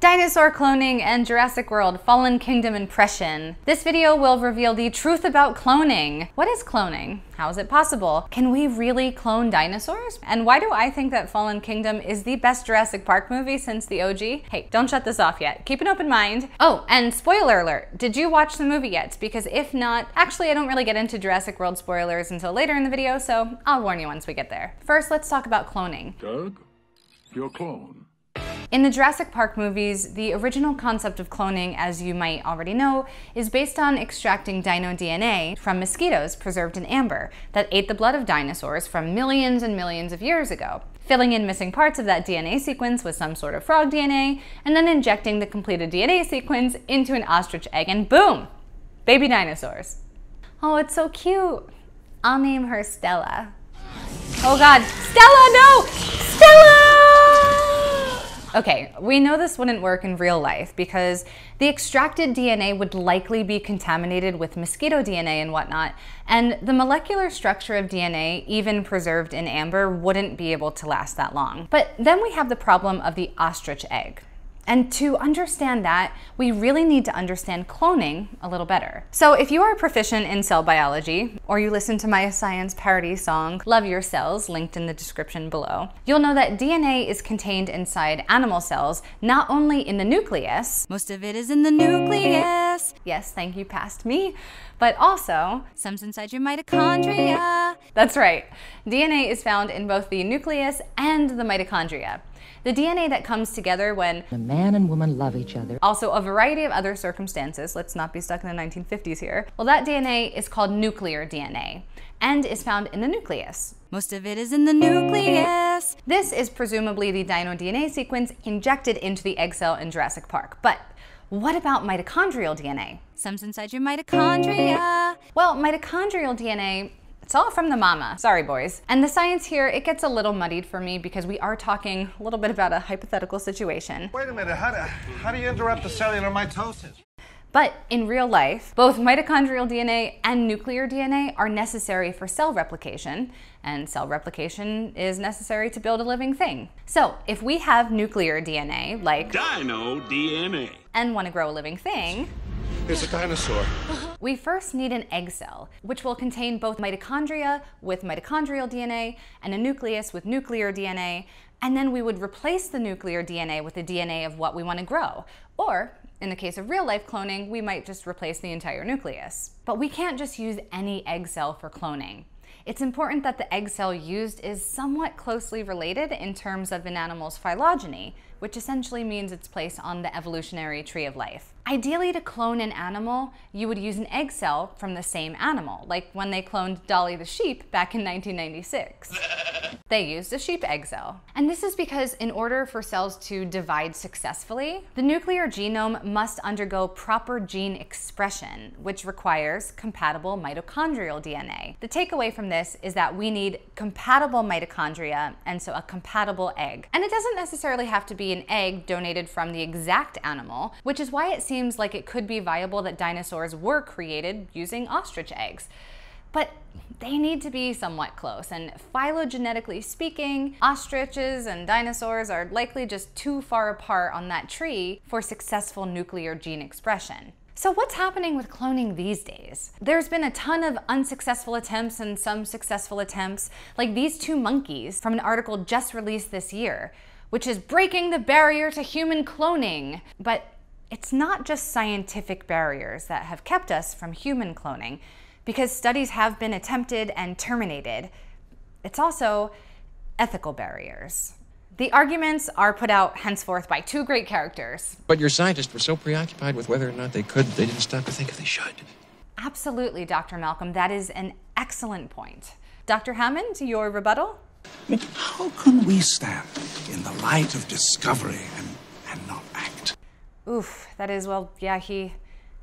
Dinosaur cloning and Jurassic World Fallen Kingdom impression. This video will reveal the truth about cloning. What is cloning? How is it possible? Can we really clone dinosaurs? And why do I think that Fallen Kingdom is the best Jurassic Park movie since the OG? Hey, don't shut this off yet. Keep an open mind. Oh, and spoiler alert, did you watch the movie yet? Because if not, actually I don't really get into Jurassic World spoilers until later in the video, so I'll warn you once we get there. First, let's talk about cloning. Doug, your clone. In the Jurassic Park movies, the original concept of cloning, as you might already know, is based on extracting dino DNA from mosquitoes preserved in amber that ate the blood of dinosaurs from millions and millions of years ago, filling in missing parts of that DNA sequence with some sort of frog DNA, and then injecting the completed DNA sequence into an ostrich egg, and boom! Baby dinosaurs. Oh, it's so cute. I'll name her Stella. Oh god, Stella, no! Stella! Okay, we know this wouldn't work in real life because the extracted DNA would likely be contaminated with mosquito DNA and whatnot, and the molecular structure of DNA, even preserved in amber, wouldn't be able to last that long. But then we have the problem of the ostrich egg. And to understand that, we really need to understand cloning a little better. So if you are proficient in cell biology, or you listen to my science parody song, Love Your Cells, linked in the description below, you'll know that DNA is contained inside animal cells, not only in the nucleus, most of it is in the nucleus, yes, thank you, past me, but also some's inside your mitochondria. That's right, DNA is found in both the nucleus and the mitochondria. The DNA that comes together when the man and woman love each other. Also a variety of other circumstances, let's not be stuck in the 1950s here. Well, that DNA is called nuclear DNA and is found in the nucleus. Most of it is in the nucleus. This is presumably the dino DNA sequence injected into the egg cell in Jurassic Park. But what about mitochondrial DNA? Some's inside your mitochondria. Well, mitochondrial DNA, it's all from the mama. Sorry, boys. And the science here, it gets a little muddied for me because we are talking a little bit about a hypothetical situation. Wait a minute, how do you interrupt the cellular mitosis? But in real life, both mitochondrial DNA and nuclear DNA are necessary for cell replication, and cell replication is necessary to build a living thing. So if we have nuclear DNA, like dino DNA, and want to grow a living thing, it's a dinosaur. We first need an egg cell, which will contain both mitochondria with mitochondrial DNA and a nucleus with nuclear DNA, and then we would replace the nuclear DNA with the DNA of what we want to grow. Or, in the case of real-life cloning, we might just replace the entire nucleus. But we can't just use any egg cell for cloning. It's important that the egg cell used is somewhat closely related in terms of an animal's phylogeny, which essentially means its place on the evolutionary tree of life. Ideally, to clone an animal, you would use an egg cell from the same animal, like when they cloned Dolly the sheep back in 1996. They used a sheep egg cell. And this is because in order for cells to divide successfully, the nuclear genome must undergo proper gene expression, which requires compatible mitochondrial DNA. The takeaway from this is that we need compatible mitochondria, and so a compatible egg. And it doesn't necessarily have to be an egg donated from the exact animal, which is why it seems like it could be viable that dinosaurs were created using ostrich eggs. But they need to be somewhat close, and phylogenetically speaking, ostriches and dinosaurs are likely just too far apart on that tree for successful nuclear gene expression. So what's happening with cloning these days? There's been a ton of unsuccessful attempts and some successful attempts, like these two monkeys from an article just released this year, which is breaking the barrier to human cloning. But it's not just scientific barriers that have kept us from human cloning, because studies have been attempted and terminated. It's also ethical barriers. The arguments are put out henceforth by two great characters. But your scientists were so preoccupied with whether or not they could, they didn't stop to think if they should. Absolutely, Dr. Malcolm, that is an excellent point. Dr. Hammond, your rebuttal? How can we stand in the light of discovery and not act? Oof, that is, well, yeah, he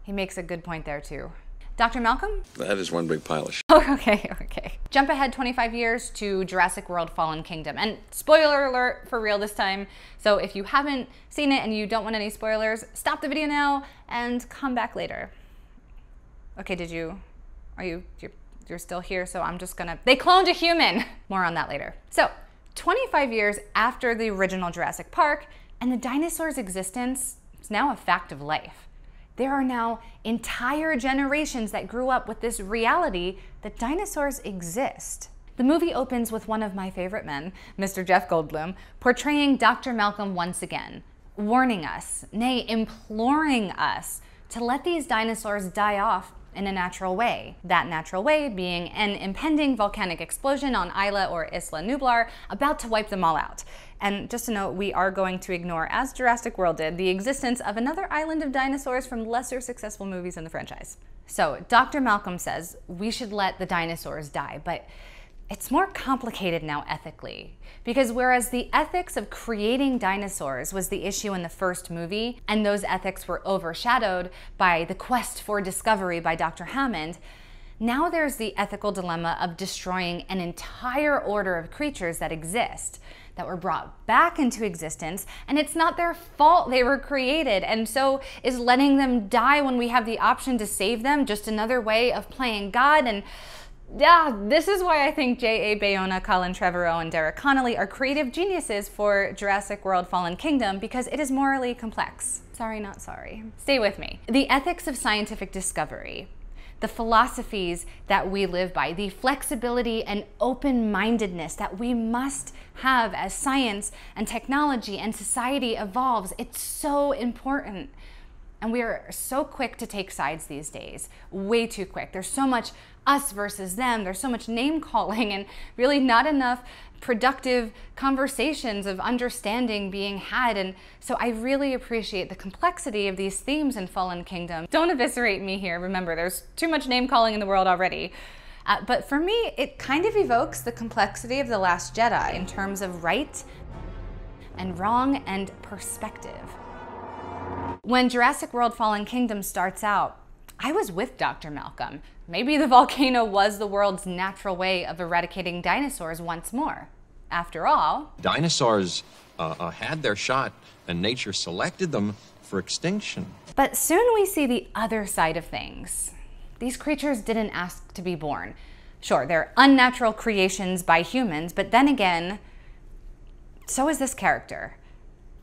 makes a good point there, too. Dr. Malcolm? That is one big pile of shit. Okay. Jump ahead 25 years to Jurassic World Fallen Kingdom. And spoiler alert, for real this time. So if you haven't seen it and you don't want any spoilers, stop the video now and come back later. Okay, you're still here, so I'm just gonna... They cloned a human! More on that later. So, 25 years after the original Jurassic Park, And the dinosaurs' existence is now a fact of life. There are now entire generations that grew up with this reality that dinosaurs exist. The movie opens with one of my favorite men, Mr. Jeff Goldblum, portraying Dr. Malcolm once again, warning us, nay, imploring us, to let these dinosaurs die off in a natural way. That natural way being an impending volcanic explosion on Isla or Isla Nublar, about to wipe them all out. And just a note, we are going to ignore, as Jurassic World did, the existence of another island of dinosaurs from lesser successful movies in the franchise. So Dr. Malcolm says we should let the dinosaurs die, but it's more complicated now ethically, because whereas the ethics of creating dinosaurs was the issue in the first movie, and those ethics were overshadowed by the quest for discovery by Dr. Hammond, now there's the ethical dilemma of destroying an entire order of creatures that exist, that were brought back into existence, and it's not their fault they were created, and so is letting them die when we have the option to save them just another way of playing God? And yeah, this is why I think J.A. Bayona, Colin Trevorrow, and Derek Connolly are creative geniuses for Jurassic World Fallen Kingdom, because it is morally complex. Sorry, not sorry. Stay with me. The ethics of scientific discovery, the philosophies that we live by, the flexibility and open-mindedness that we must have as science and technology and society evolves, it's so important. And we are so quick to take sides these days, way too quick. There's so much us versus them, there's so much name calling, and really not enough productive conversations of understanding being had. And so I really appreciate the complexity of these themes in Fallen Kingdom. Don't eviscerate me here, remember, there's too much name calling in the world already. But for me, it kind of evokes the complexity of The Last Jedi in terms of right and wrong and perspective. When Jurassic World Fallen Kingdom starts out, I was with Dr. Malcolm. Maybe the volcano was the world's natural way of eradicating dinosaurs once more. After all, dinosaurs had their shot, and nature selected them for extinction. But soon we see the other side of things. These creatures didn't ask to be born. Sure, they're unnatural creations by humans, but then again, so is this character.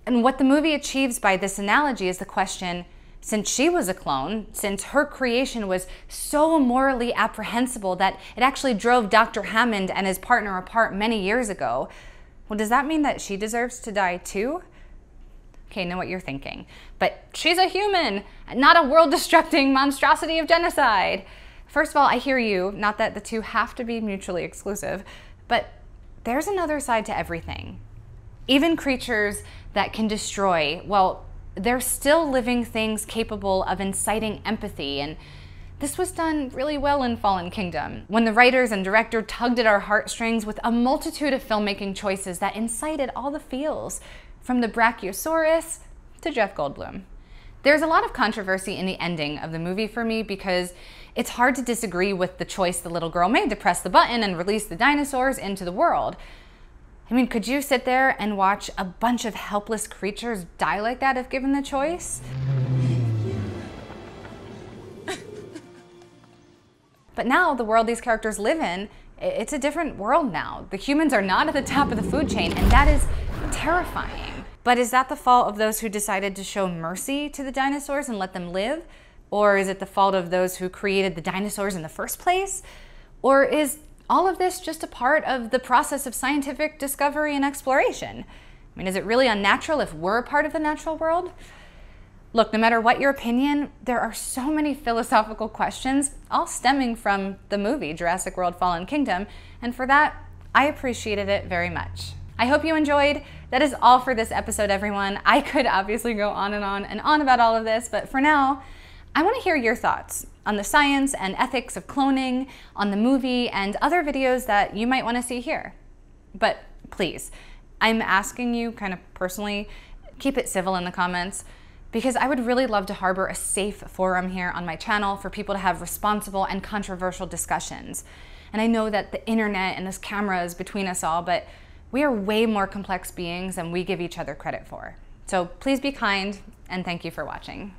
And what the movie achieves by this analogy is the question, since she was a clone, since her creation was so morally apprehensible that it actually drove Dr. Hammond and his partner apart many years ago, well, does that mean that she deserves to die too? Okay, I know what you're thinking, but she's a human, not a world-destructing monstrosity of genocide. First of all, I hear you, not that the two have to be mutually exclusive, but there's another side to everything. Even creatures that can destroy, well, they're still living things capable of inciting empathy, and this was done really well in Fallen Kingdom, when the writers and director tugged at our heartstrings with a multitude of filmmaking choices that incited all the feels, from the Brachiosaurus to Jeff Goldblum. There's a lot of controversy in the ending of the movie for me, because it's hard to disagree with the choice the little girl made to press the button and release the dinosaurs into the world. I mean, could you sit there and watch a bunch of helpless creatures die like that if given the choice? But now the world these characters live in, it's a different world now. The humans are not at the top of the food chain, and that is terrifying. But is that the fault of those who decided to show mercy to the dinosaurs and let them live? Or is it the fault of those who created the dinosaurs in the first place? Or is all of this just a part of the process of scientific discovery and exploration? I mean, is it really unnatural if we're a part of the natural world? Look, no matter what your opinion, there are so many philosophical questions, all stemming from the movie Jurassic World Fallen Kingdom, and for that, I appreciated it very much. I hope you enjoyed. That is all for this episode, everyone. I could obviously go on and on about all of this, but for now, I want to hear your thoughts on the science and ethics of cloning, on the movie, and other videos that you might want to see here. But please, I'm asking you kind of personally, keep it civil in the comments, because I would really love to harbor a safe forum here on my channel for people to have responsible and controversial discussions. And I know that the internet and this camera is between us all, but we are way more complex beings than we give each other credit for. So please be kind, and thank you for watching.